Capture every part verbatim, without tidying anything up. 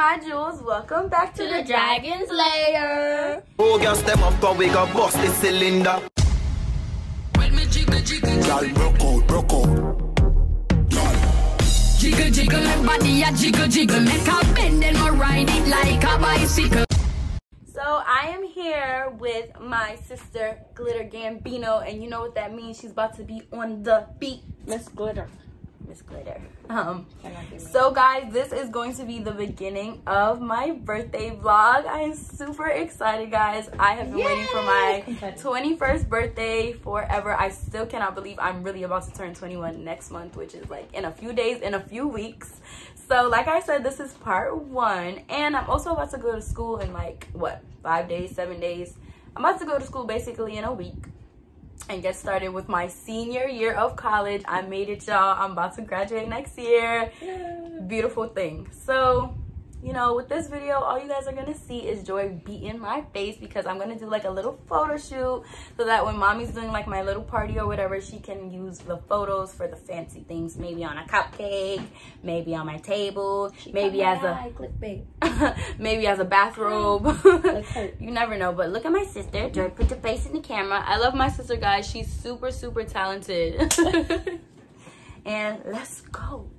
my jewels, welcome back to, to the, the Dragon's Lair. Oh, girl, step up, but we got bust this cylinder. When me jiggle, jiggle, jiggle, broke out, broke out. Jiggle, jiggle, my body, I jiggle, jiggle, make a bend and I ride it like a bicycle. So I am here with my sister, Glitter Gambino, and you know what that means. She's about to be on the beat. Miss Glitter. Miss Glitter. Um, so guys, this is going to be the beginning of my birthday vlog. I am super excited, guys. I have been Yay! waiting for my twenty-first birthday forever. I still cannot believe I'm really about to turn twenty-one next month, which is like in a few days, in a few weeks. So like I said, this is part one. And I'm also about to go to school in like, what, five days, seven days. I'm about to go to school basically in a week and get started with my senior year of college. I made it, y'all. I'm about to graduate next year. Yay. Beautiful thing. So, you know, with this video, all you guys are gonna see is joy beating my face because I'm gonna do like a little photo shoot so that when mommy's doing like my little party or whatever, she can use the photos for the fancy things, maybe on a cupcake, maybe on my table, she maybe as eye, a maybe as a bathrobe. You never know. But look at my sister. Joy, put your face in the camera. I love my sister, guys. She's super, super talented. And let's go.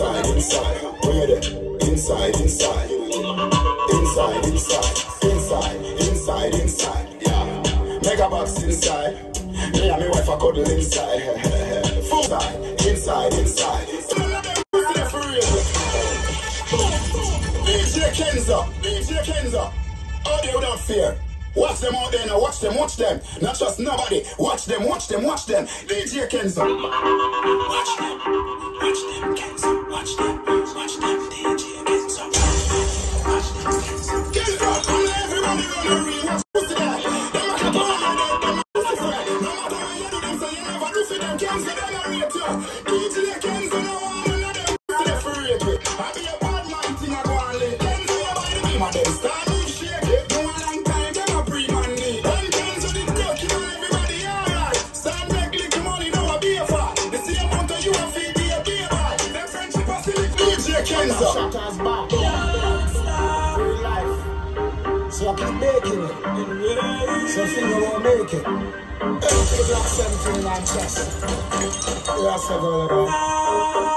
inside, inside, where you at? Inside, inside, inside, inside, inside, inside, inside, yeah. Mega box inside, me and my wife are cuddle inside, full time, inside, inside. D J Kenzo, D J Kenzo, all they without fear. Watch them out there now, watch them, watch them. Not just nobody. Watch them, watch them, watch them. D J Kenzo. Watch them, watch them, Kenzo. Watch them, watch them, D J Kenzo. Watch them, Kenzo. Kenzo, come on, everybody gonna read. Watch them, see that. Them a clap on my neck, them a clap on. No matter what you do them, so you never do for them. Kenzo, they don't rate you. D J Kenzo, no one of them. They're free to it. I be a bad man, thing I go and lay. Them say you buy the beam of them. Start me shake it. Shutters back, real life. So I keep making it. So finger won't make it. Everything like seventeen like chess. That's what all about.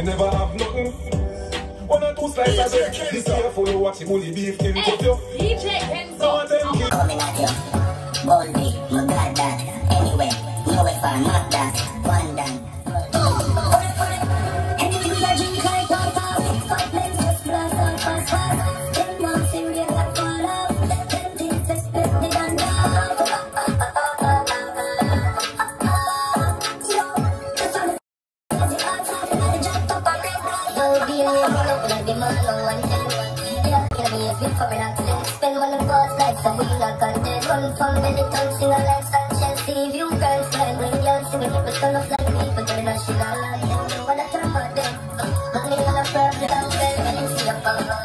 Never have nothing. One or two slices of candy. Careful, you watch the bully beef till you cut you. D J Kenzo. Coming at you. Boldly, no glad that. Anyway, no if I'm not that. One down. Anything you drink like Coca-Cola. Five planes, just blast on fast fast. Then more serious and fall out. Let them think just spit me down now. From the tongue, sing a lifestyle, shall save you girls. When we are singing, people turn up like me, but they're not sure. I don't wanna turn my day. But me, I'm a problem, I'm a girl, and it's your problem.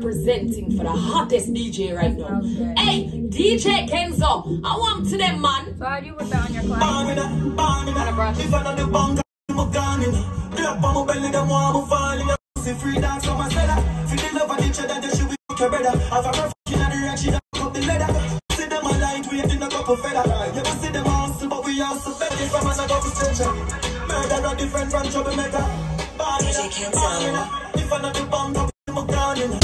Representing for the hottest D J right now. Okay. Hey, D J Kenzo, I want to them, man. So how do you put that on your class? If I don't do bang, I'm gone. Drop on my belly, them want me falling. See free dance on my cellar. Feel the love of each other, that she will make you better. Have a rough in the rain, she don't cut the leather. See them aligned, we ain't in a couple feather. You can see them hustle, but we also better. If I'm on a couple station, murder are different from troublemaker. D J Kenzo, if I don't do bang, I'm gone.